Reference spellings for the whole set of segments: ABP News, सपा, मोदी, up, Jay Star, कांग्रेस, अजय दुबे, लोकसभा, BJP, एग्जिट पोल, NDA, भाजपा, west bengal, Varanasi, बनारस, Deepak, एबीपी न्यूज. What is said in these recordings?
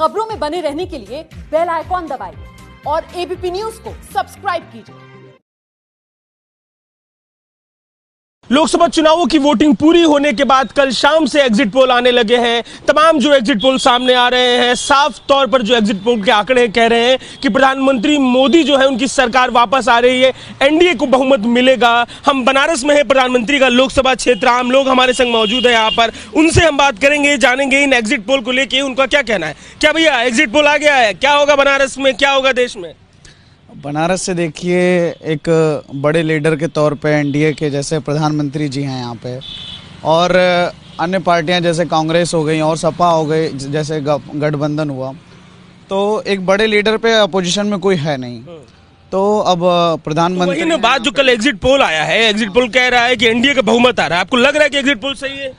खबरों में बने रहने के लिए बेल आइकॉन दबाइए और एबीपी न्यूज को सब्सक्राइब कीजिए। लोकसभा चुनावों की वोटिंग पूरी होने के बाद कल शाम से एग्जिट पोल आने लगे हैं। तमाम जो एग्जिट पोल सामने आ रहे हैं, साफ तौर पर जो एग्जिट पोल के आंकड़े कह रहे हैं कि प्रधानमंत्री मोदी जो है उनकी सरकार वापस आ रही है, एनडीए को बहुमत मिलेगा। हम बनारस में है प्रधानमंत्री का लोकसभा क्षेत्र, आम लोग हमारे संग मौजूद है यहाँ पर, उनसे हम बात करेंगे, जानेंगे इन एग्जिट पोल को लेके उनका क्या कहना है। क्या भैया, एग्जिट पोल आ गया है, क्या होगा बनारस में, क्या होगा देश में? बनारस से देखिए, एक बड़े लीडर के तौर पे एनडीए के जैसे प्रधानमंत्री जी हैं यहाँ पे, और अन्य पार्टियाँ जैसे कांग्रेस हो गई और सपा हो गई, जैसे गठबंधन हुआ, तो एक बड़े लीडर पे अपोजिशन में कोई है नहीं। तो अब प्रधानमंत्री ने बात, जो कल एग्जिट पोल आया है, एग्जिट पोल कह रहा है कि एनडीए का बहुमत आ रहा है, आपको लग रहा है कि एग्जिट पोल सही है?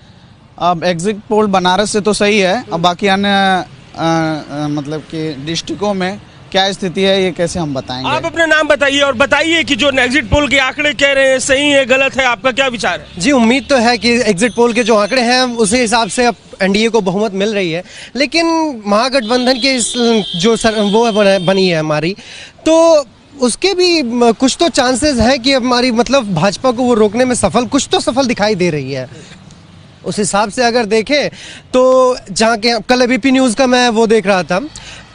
अब एग्जिट पोल बनारस से तो सही है, अब बाकी अन्य मतलब कि डिस्ट्रिक्टों में क्या स्थिति है ये कैसे हम बताएंगे। आप अपना नाम बताइए और बताइए कि जो एग्जिट पोल के आंकड़े कह रहे हैं सही है गलत है, आपका क्या विचार है? जी, उम्मीद तो है कि एग्जिट पोल के जो आंकड़े हैं उसी हिसाब से अब एनडीए को बहुमत मिल रही है, लेकिन महागठबंधन के जो बनी है हमारी, तो उसके भी कुछ तो चांसेस हैं कि हमारी मतलब भाजपा को वो रोकने में सफल, कुछ तो सफल दिखाई दे रही है। उस हिसाब से अगर देखें तो जहाँ के कल एबीपी न्यूज़ का मैं वो देख रहा था,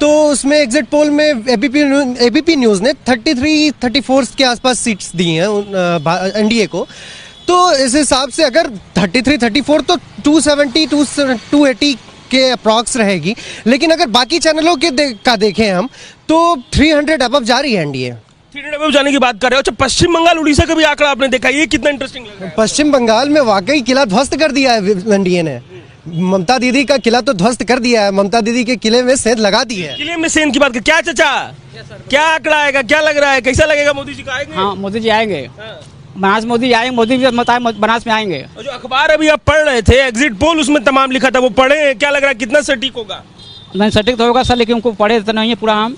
तो उसमें एग्जिट पोल में एबीपी न्यूज़ ने 34 के आसपास सीट्स दी हैं एनडीए को। तो इस हिसाब से अगर 34 तो 280 के अप्रॉक्स रहेगी, लेकिन अगर बाकी चैनलों के देखें हम तो 300 अबव जा रही है एनडीए। जाने की बात कर रहे हो। अच्छा, पश्चिम बंगाल उड़ीसा का भी आंकड़ा आपने देखा, ये कितना इंटरेस्टिंग लगा? पश्चिम बंगाल में वाकई किला ध्वस्त कर दिया है एनडीए ने, ममता दीदी का किला तो ध्वस्त कर दिया है, ममता दीदी के किले में सेंध लगा दी है। किले में सेंध की बात कर, क्या चाचा क्या आंकड़ा आएगा, क्या लग रहा है, कैसा लगेगा? मोदी जी का आएंगे? हाँ, मोदी जी आएंगे बनारस, मोदी आएंगे, मोदी भी बनारस में आएंगे। जो अखबार अभी आप पढ़ रहे थे एग्जिट पोल, उसमें तमाम लिखा था, वो पढ़े, क्या लग रहा है कितना सटीक होगा? नहीं सटीक तो होगा सर, लेकिन उनको पढ़े तो नहीं है पूरा हम,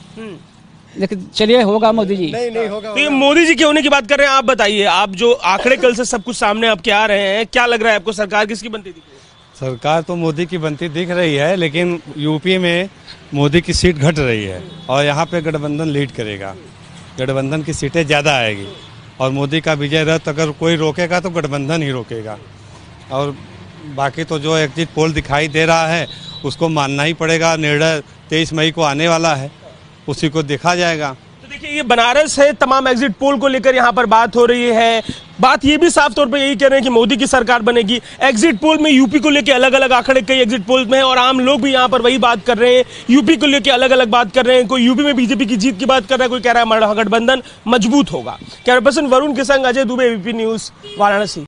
लेकिन चलिए होगा मोदी जी। नहीं होगा, तो मोदी जी के होने की बात कर रहे हैं। आप बताइए, आप जो आंकड़े कल से सब कुछ सामने आपके आ रहे हैं, क्या लग रहा है आपको, सरकार किसकी बनती दिख रही है? सरकार तो मोदी की बनती दिख रही है, लेकिन यूपी में मोदी की सीट घट रही है और यहाँ पे गठबंधन लीड करेगा, गठबंधन की सीटें ज़्यादा आएगी और मोदी का विजय रथ अगर कोई रोकेगा तो गठबंधन ही रोकेगा। और बाकी तो जो एग्जिट पोल दिखाई दे रहा है उसको मानना ही पड़ेगा, निर्णय 23 मई को आने वाला है, उसी को देखा जाएगा। तो देखिए, ये बनारस है, तमाम एग्जिट पोल को लेकर यहाँ पर बात हो रही है, बात ये भी साफ तौर पे यही कह रहे हैं कि मोदी की सरकार बनेगी। एग्जिट पोल में यूपी को लेकर अलग अलग आंकड़े कई एग्जिट पोल में हैं और आम लोग भी यहाँ पर वही बात कर रहे हैं, यूपी को लेकर अलग अलग बात कर रहे हैं। कोई यूपी में बीजेपी की जीत की बात कर रहा है, कोई कह रहा है महागठबंधन मजबूत होगा। कैमरा पर्सन वरुण के संग अजय दुबे, एबीपी न्यूज़, वाराणसी।